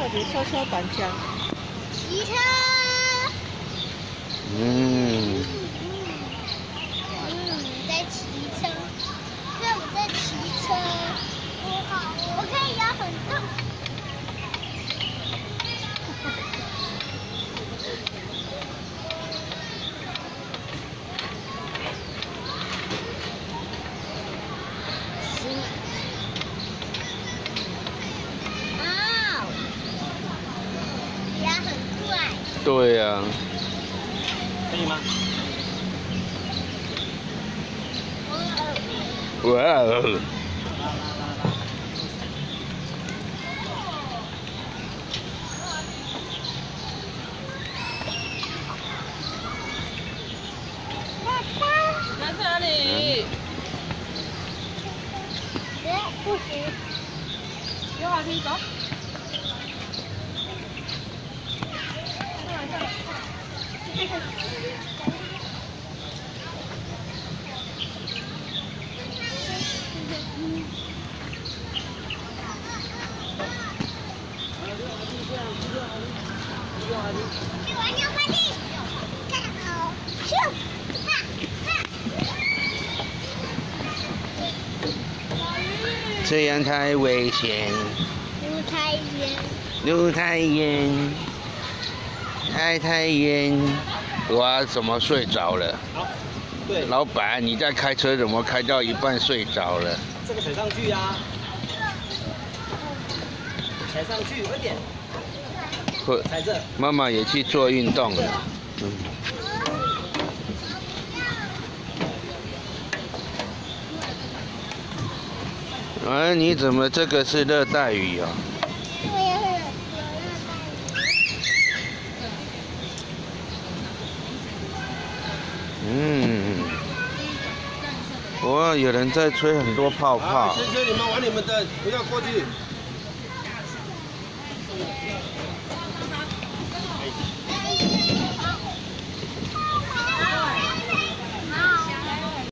有的稍稍短枪。骑车。我在骑车，对，我在骑车，我好，我可以摇很重。 对呀、啊，可以吗？哇哦！在哪里？不行，有好听走。 这样太危险，路太远。 太远，我怎么睡着了？对，老板，你在开车怎么开到一半睡着了？这个踩上去呀、啊，踩上去快点。会，踩这。妈妈也去做运动了。嗯。哎、啊，你怎么这个是热带鱼啊？ 哇，有人在吹很多泡泡。谢谢你们玩你们的，不要过去。